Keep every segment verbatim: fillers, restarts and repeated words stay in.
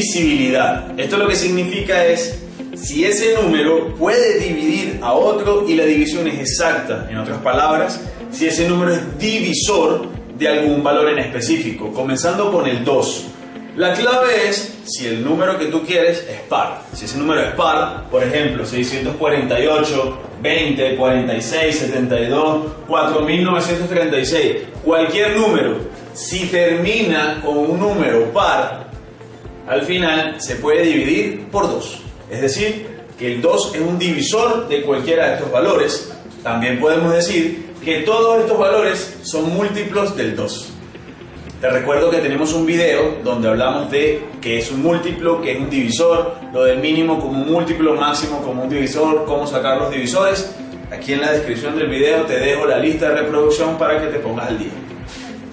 divisibilidad. Esto lo que significa es si ese número puede dividir a otro y la división es exacta. En otras palabras, si ese número es divisor de algún valor en específico, comenzando con el dos. La clave es si el número que tú quieres es par. Si ese número es par, por ejemplo, seiscientos cuarenta y ocho, veinte, cuarenta y seis, setenta y dos, cuatro mil novecientos treinta y seis, cualquier número, si termina con un número par, al final se puede dividir por dos. Es decir, que el dos es un divisor de cualquiera de estos valores. También podemos decir que todos estos valores son múltiplos del dos. Te recuerdo que tenemos un video donde hablamos de qué es un múltiplo, qué es un divisor, lo del mínimo como un múltiplo, máximo como un divisor, cómo sacar los divisores. Aquí en la descripción del video te dejo la lista de reproducción para que te pongas al día.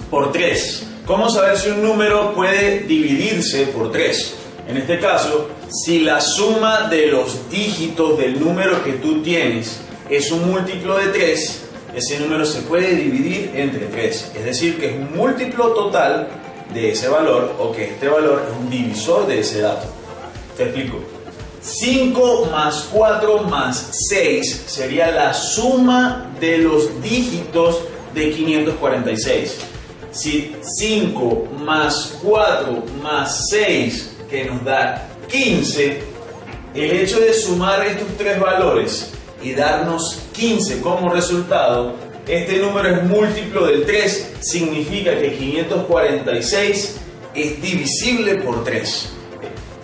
Por tres. ¿Cómo saber si un número puede dividirse por tres? En este caso, si la suma de los dígitos del número que tú tienes es un múltiplo de tres, ese número se puede dividir entre tres, es decir, que es un múltiplo total de ese valor o que este valor es un divisor de ese dato. Te explico. cinco más cuatro más seis sería la suma de los dígitos de quinientos cuarenta y seis. Si cinco más cuatro más seis, que nos da quince, el hecho de sumar estos tres valores y darnos quince como resultado, este número es múltiplo del tres, significa que quinientos cuarenta y seis es divisible por tres.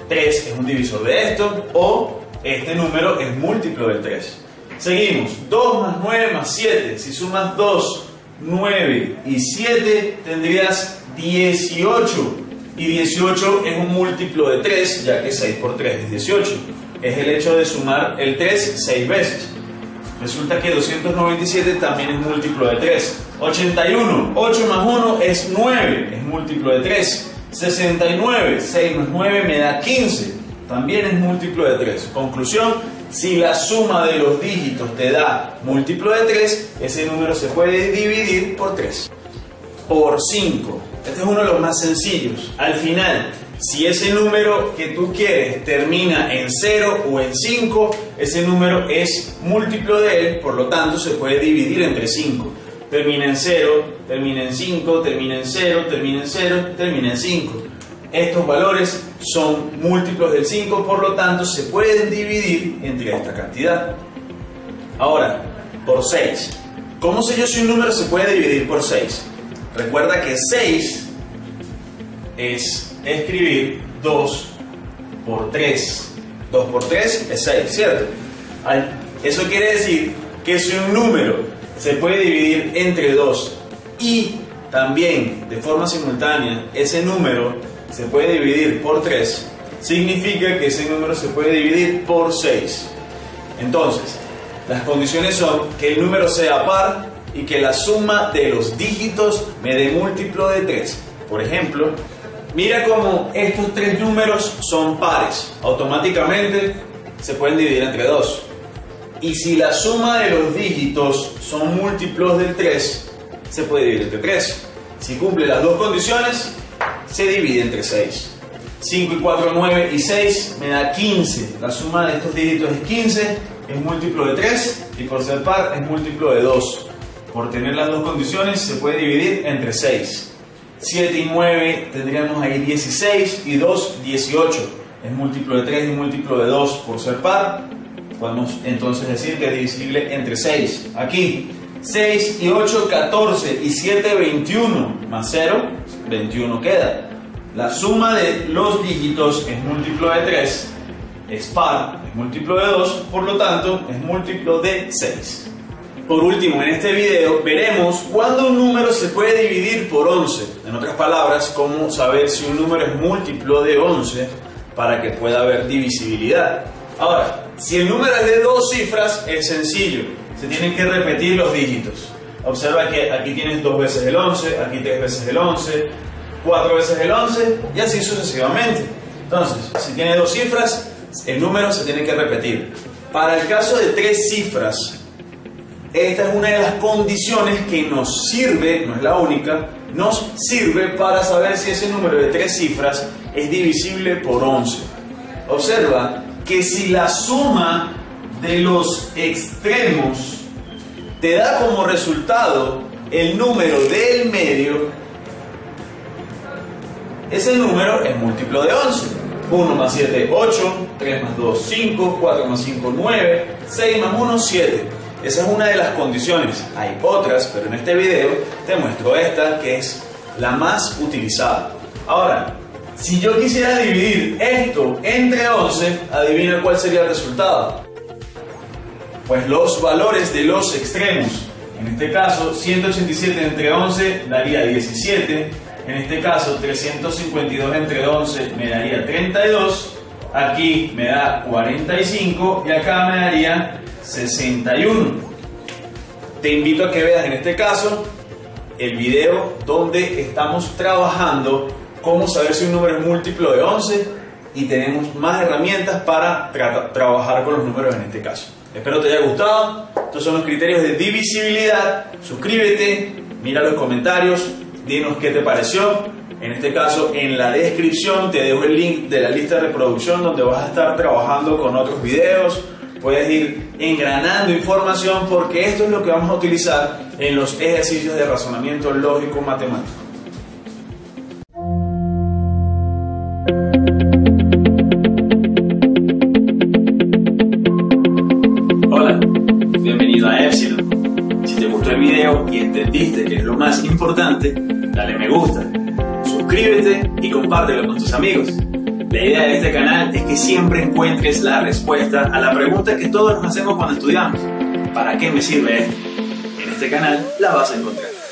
tres es un divisor de esto, o este número es múltiplo del tres. Seguimos, dos más nueve más siete, si sumas dos, nueve y siete tendrías dieciocho, y dieciocho es un múltiplo de tres, ya que seis por tres es dieciocho. Es el hecho de sumar el tres seis veces. Resulta que doscientos noventa y siete también es múltiplo de tres. ochenta y uno, ocho más uno es nueve, es múltiplo de tres. sesenta y nueve, seis más nueve me da quince, también es múltiplo de tres. Conclusión, si la suma de los dígitos te da múltiplo de tres, ese número se puede dividir por tres. Por cinco, este es uno de los más sencillos. Al final, si ese número que tú quieres termina en cero o en cinco, ese número es múltiplo de él, por lo tanto se puede dividir entre cinco. Termina en cero, termina en cinco, termina en cero, termina en cero, termina en cinco. Estos valores son múltiplos del cinco, por lo tanto se pueden dividir entre esta cantidad. Ahora, por seis. ¿Cómo sé yo si un número se puede dividir por seis? Recuerda que seis es escribir dos por tres. dos por tres es seis, ¿cierto? Eso quiere decir que si un número se puede dividir entre dos y también de forma simultánea ese número se puede dividir por tres, significa que ese número se puede dividir por seis. Entonces, las condiciones son que el número sea par y que la suma de los dígitos me dé múltiplo de tres. Por ejemplo, mira cómo estos tres números son pares. Automáticamente se pueden dividir entre dos. Y si la suma de los dígitos son múltiplos del tres, se puede dividir entre tres. Si cumple las dos condiciones, se divide entre seis. cinco y cuatro, nueve y seis me da quince. La suma de estos dígitos es quince, es múltiplo de tres y por ser par es múltiplo de dos. Por tener las dos condiciones, se puede dividir entre seis. siete y nueve tendríamos ahí dieciséis y dos, dieciocho. Es múltiplo de tres y múltiplo de dos por ser par. Podemos entonces decir que es divisible entre seis. Aquí, seis y ocho, catorce y siete, veintiuno. Más cero, veintiuno queda. La suma de los dígitos es múltiplo de tres. Es par, es múltiplo de dos, por lo tanto es múltiplo de seis. Por último, en este video veremos cuándo un número se puede dividir por once. En otras palabras, cómo saber si un número es múltiplo de once para que pueda haber divisibilidad. Ahora, si el número es de dos cifras, es sencillo. Se tienen que repetir los dígitos. Observa que aquí tienes dos veces el once, aquí tres veces el once, cuatro veces el once y así sucesivamente. Entonces, si tiene dos cifras, el número se tiene que repetir. Para el caso de tres cifras, esta es una de las condiciones que nos sirve, no es la única, nos sirve para saber si ese número de tres cifras es divisible por once. Observa que si la suma de los extremos te da como resultado el número del medio, ese número es múltiplo de once. uno más siete, ocho, tres más dos, cinco, cuatro más cinco, nueve, seis más uno, siete. Esa es una de las condiciones. Hay otras, pero en este video te muestro esta, que es la más utilizada. Ahora, si yo quisiera dividir esto entre once, adivina cuál sería el resultado. Pues los valores de los extremos. En este caso, ciento ochenta y siete entre once daría diecisiete. En este caso, trescientos cincuenta y dos entre once me daría treinta y dos. Aquí me da cuarenta y cinco y acá me daría sesenta y uno. Te invito a que veas en este caso el video donde estamos trabajando cómo saber si un número es múltiplo de once y tenemos más herramientas para tra- trabajar con los números en este caso. Espero te haya gustado. Estos son los criterios de divisibilidad. Suscríbete, mira los comentarios, dinos qué te pareció. En este caso, en la descripción te dejo el link de la lista de reproducción donde vas a estar trabajando con otros videos. Puedes ir engranando información porque esto es lo que vamos a utilizar en los ejercicios de razonamiento lógico-matemático. Hola, bienvenido a Epsilon. Si te gustó el video y entendiste que es lo más importante, dale me gusta, suscríbete y compártelo con tus amigos. La idea de este canal es que siempre encuentres la respuesta a la pregunta que todos nos hacemos cuando estudiamos. ¿Para qué me sirve esto? En este canal la vas a encontrar.